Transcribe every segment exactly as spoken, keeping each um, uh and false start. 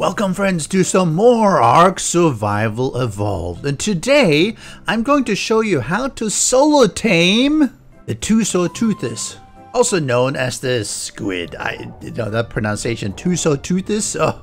Welcome friends to some more ARK Survival Evolved, and today I'm going to show you how to solo tame the Tusoteuthis, also known as the squid. I you know that pronunciation, Tusoteuthis, oh,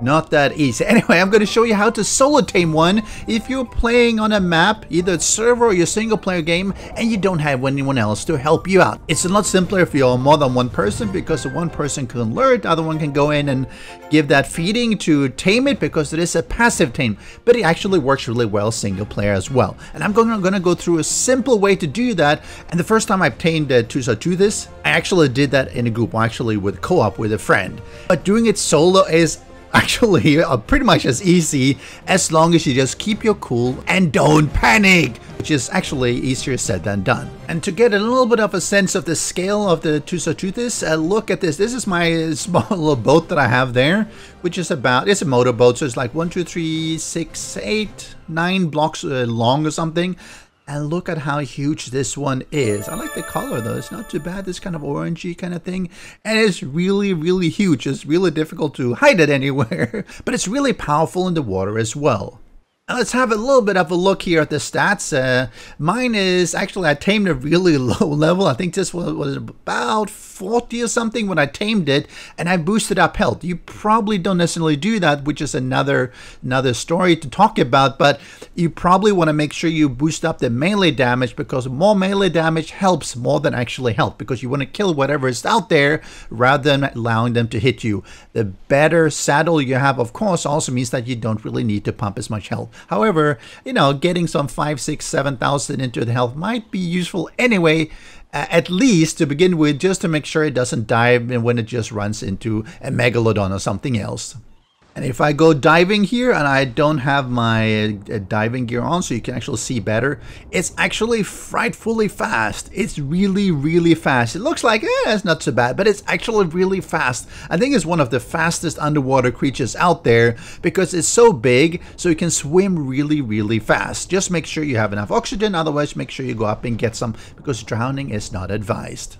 not that easy. Anyway, I'm going to show you how to solo tame one if you're playing on a map, either server or your single player game, and you don't have anyone else to help you out. It's a lot simpler if you're more than one person, because one person can lure it, the other one can go in and give that feeding to tame it, because it is a passive tame, but it actually works really well single player as well. And I'm going, I'm going to go through a simple way to do that. And the first time I've tamed a Tusoteuthis, I actually did that in a group, actually with co-op with a friend. But doing it solo is actually uh, pretty much as easy, as long as you just keep your cool and don't panic, which is actually easier said than done. And to get a little bit of a sense of the scale of the Tusoteuthis, uh, look at this. This is my small little boat that I have there, which is about, it's a motorboat, so it's like one, two, three, six, eight, nine blocks uh, long or something. And look at how huge this one is. I like the color though, it's not too bad, this kind of orangey kind of thing. And it's really, really huge. It's really difficult to hide it anywhere, but it's really powerful in the water as well. Now let's have a little bit of a look here at the stats. Uh, mine is, actually I tamed a really low level. I think this was, was about forty or something when I tamed it, and I boosted up health. You probably don't necessarily do that, which is another another story to talk about, but you probably want to make sure you boost up the melee damage, because more melee damage helps more than actually health, because you want to kill whatever is out there rather than allowing them to hit you. The better saddle you have, of course, also means that you don't really need to pump as much health. However, you know, getting some five, six, seven thousand into the health might be useful anyway, Uh, at least to begin with, just to make sure it doesn't dive and when it just runs into a megalodon or something else. And if I go diving here, and I don't have my uh, diving gear on so you can actually see better, it's actually frightfully fast. It's really, really fast. It looks like, eh, it's not so bad, but it's actually really fast. I think it's one of the fastest underwater creatures out there, because it's so big, so you can swim really, really fast. Just make sure you have enough oxygen, otherwise make sure you go up and get some, because drowning is not advised.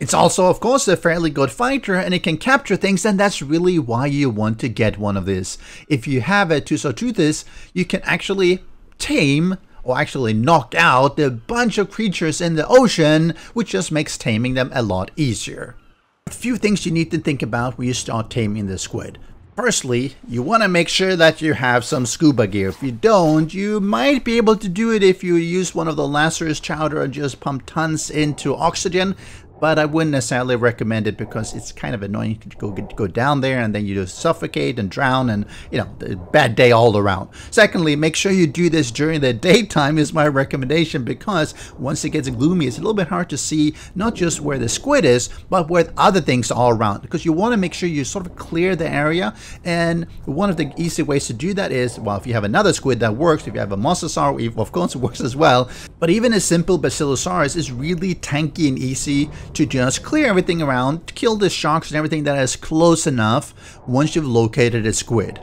It's also, of course, a fairly good fighter, and it can capture things, and that's really why you want to get one of these. If you have a Tusoteuthis, you can actually tame, or actually knock out, a bunch of creatures in the ocean, which just makes taming them a lot easier. A few things you need to think about when you start taming the squid. Firstly, you want to make sure that you have some scuba gear. If you don't, you might be able to do it if you use one of the Lazarus chowder and just pump tons into oxygen. But I wouldn't necessarily recommend it, because it's kind of annoying to go, go down there and then you just suffocate and drown, and, you know, bad day all around. Secondly, make sure you do this during the daytime is my recommendation, because once it gets gloomy, it's a little bit hard to see not just where the squid is, but where other things are around, because you want to make sure you sort of clear the area. And one of the easy ways to do that is, well, if you have another squid that works, if you have a Mosasaurus, of course it works as well. But even a simple Basilosaurus is really tanky and easy to just clear everything around, kill the sharks and everything that is close enough once you've located a squid.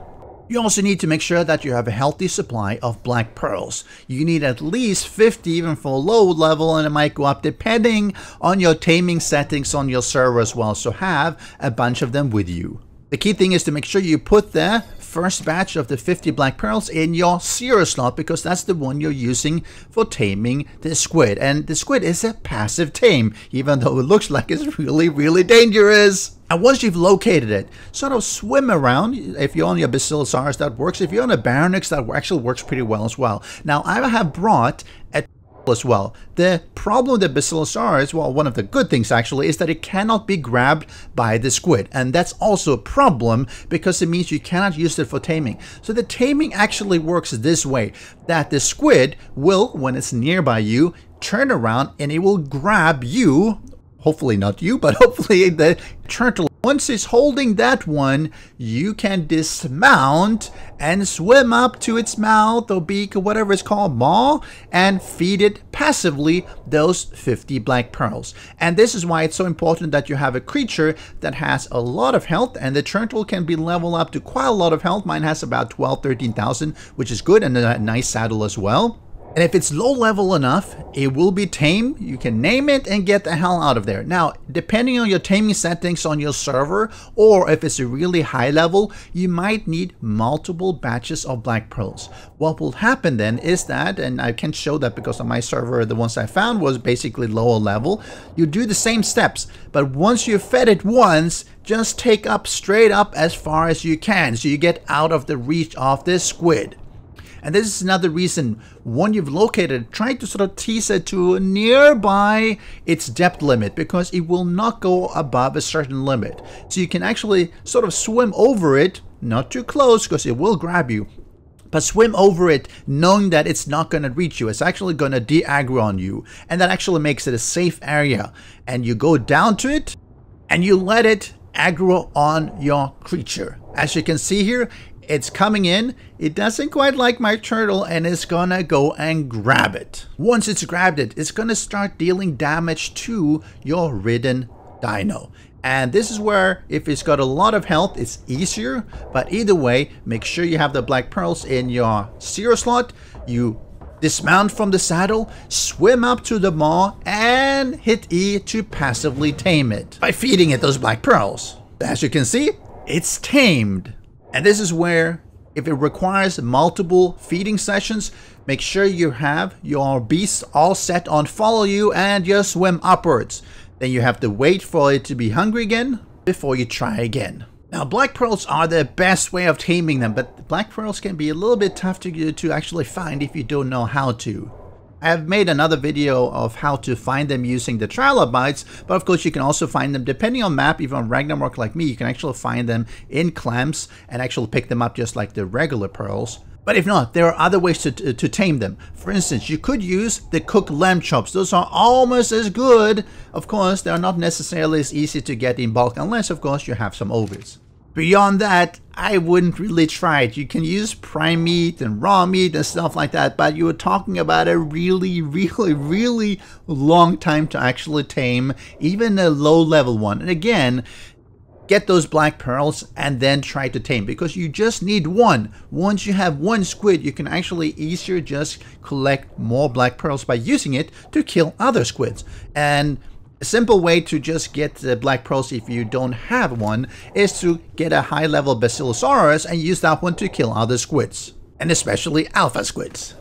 You also need to make sure that you have a healthy supply of black pearls. You need at least fifty, even for low level, and it might go up depending on your taming settings on your server as well, so have a bunch of them with you. The key thing is to make sure you put the first batch of the fifty black pearls in your zero slot, because that's the one you're using for taming the squid. And the squid is a passive tame, even though it looks like it's really, really dangerous. And once you've located it, sort of swim around. If you're on your Basilosaurus, that works. If you're on a Baronix, that actually works pretty well as well. Now, I have brought a as well. The problem with the Basilosaurus, well, one of the good things actually, is that it cannot be grabbed by the squid, and that's also a problem, because it means you cannot use it for taming. So the taming actually works this way, that the squid will, when it's nearby you, turn around and it will grab you, hopefully not you, but hopefully the turtle. Once it's holding that one, you can dismount and swim up to its mouth or beak or whatever it's called, maw, and feed it passively those fifty black pearls. And this is why it's so important that you have a creature that has a lot of health, and the turtle can be leveled up to quite a lot of health. Mine has about twelve, thirteen thousand, which is good, and a nice saddle as well. And if it's low level enough, it will be tame. You can name it and get the hell out of there. Now, depending on your taming settings on your server, or if it's a really high level, you might need multiple batches of black pearls. What will happen then is that, and I can show that because on my server, the ones I found was basically lower level. You do the same steps, but once you fed it once, just take up straight up as far as you can, so you get out of the reach of this squid. And this is another reason, when you've located, try to sort of tease it to nearby its depth limit, because it will not go above a certain limit. So you can actually sort of swim over it, not too close because it will grab you, but swim over it knowing that it's not going to reach you. It's actually going to de-aggro on you, and that actually makes it a safe area. And you go down to it and you let it aggro on your creature. As you can see here, it's coming in, it doesn't quite like my turtle, and it's gonna go and grab it. Once it's grabbed it, it's gonna start dealing damage to your ridden dino. And this is where, if it's got a lot of health, it's easier. But either way, make sure you have the black pearls in your zero slot. You dismount from the saddle, swim up to the maw, and hit E to passively tame it by feeding it those black pearls. As you can see, it's tamed. And this is where, if it requires multiple feeding sessions, make sure you have your beasts all set on follow you and just swim upwards. Then you have to wait for it to be hungry again before you try again. Now, black pearls are the best way of taming them, but black pearls can be a little bit tough to, to actually find if you don't know how to. I have made another video of how to find them using the trilobites, but of course you can also find them depending on map. Even on Ragnarok like me, you can actually find them in clamps and actually pick them up just like the regular pearls. But if not, there are other ways to, to, to tame them. For instance, you could use the cooked lamb chops. Those are almost as good. Of course, they are not necessarily as easy to get in bulk, unless of course you have some ovis. Beyond that, I wouldn't really try it. You can use prime meat and raw meat and stuff like that, but you were talking about a really, really, really long time to actually tame even a low level one. And again, get those black pearls and then try to tame, because you just need one. Once you have one squid, you can actually easier just collect more black pearls by using it to kill other squids. And a simple way to just get the black pearls if you don't have one is to get a high level Basilosaurus and use that one to kill other squids, and especially alpha squids.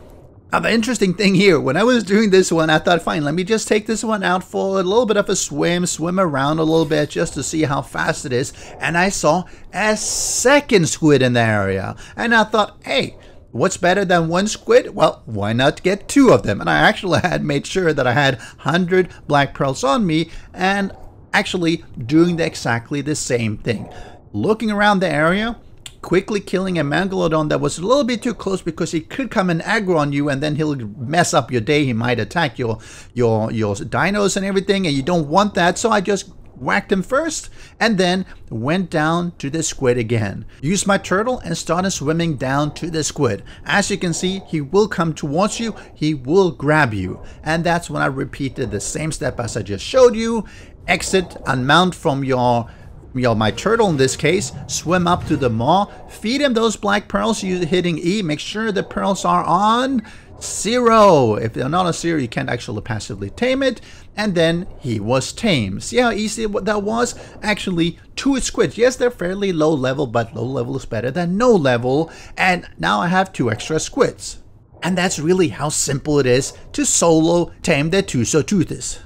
Now, the interesting thing here, when I was doing this one, I thought, fine, let me just take this one out for a little bit of a swim, swim around a little bit just to see how fast it is, and I saw a second squid in the area, and I thought, hey, what's better than one squid? Well, why not get two of them? And I actually had made sure that I had one hundred black pearls on me and actually doing the, exactly the same thing. Looking around the area, quickly killing a megalodon that was a little bit too close, because he could come and aggro on you and then he'll mess up your day. He might attack your, your, your dinos and everything, and you don't want that. So I just whacked him first and then went down to the squid again. Used my turtle and started swimming down to the squid. As you can see, he will come towards you, he will grab you. And that's when I repeated the same step as I just showed you. Exit, unmount from your, your my turtle in this case, swim up to the maw, feed him those black pearls, you hitting E, make sure the pearls are on zero. If they're not a zero, you can't actually passively tame it. And then he was tamed. See how easy that was? Actually, two squids. Yes, they're fairly low level, but low level is better than no level. And now I have two extra squids. And that's really how simple it is to solo tame the Tusoteuthis.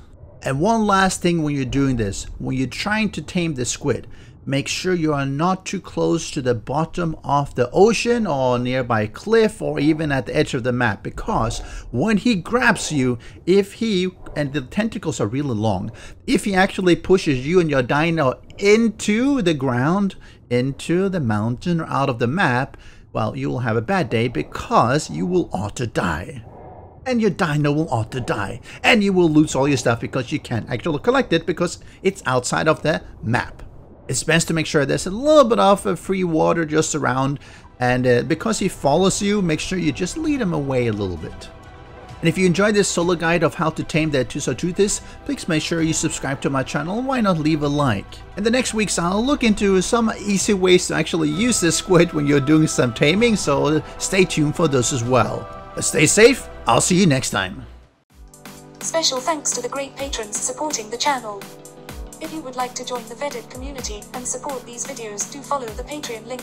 And one last thing when you're doing this, when you're trying to tame the squid, make sure you are not too close to the bottom of the ocean or nearby cliff or even at the edge of the map, because when he grabs you, if he, and the tentacles are really long, if he actually pushes you and your dino into the ground, into the mountain or out of the map, well, you will have a bad day, because you will ought to die. And your dino will ought to die, and you will lose all your stuff because you can't actually collect it because it's outside of the map. It's best to make sure there's a little bit of uh, free water just around, and uh, because he follows you, make sure you just lead him away a little bit. And if you enjoyed this solo guide of how to tame the Tusoteuthis, please make sure you subscribe to my channel. Why not leave a like? In the next weeks, I'll look into some easy ways to actually use this squid when you're doing some taming, so stay tuned for those as well. But stay safe I'll see you next time. Special thanks to the great patrons supporting the channel. If you would like to join the vetted community and support these videos, do follow the Patreon link.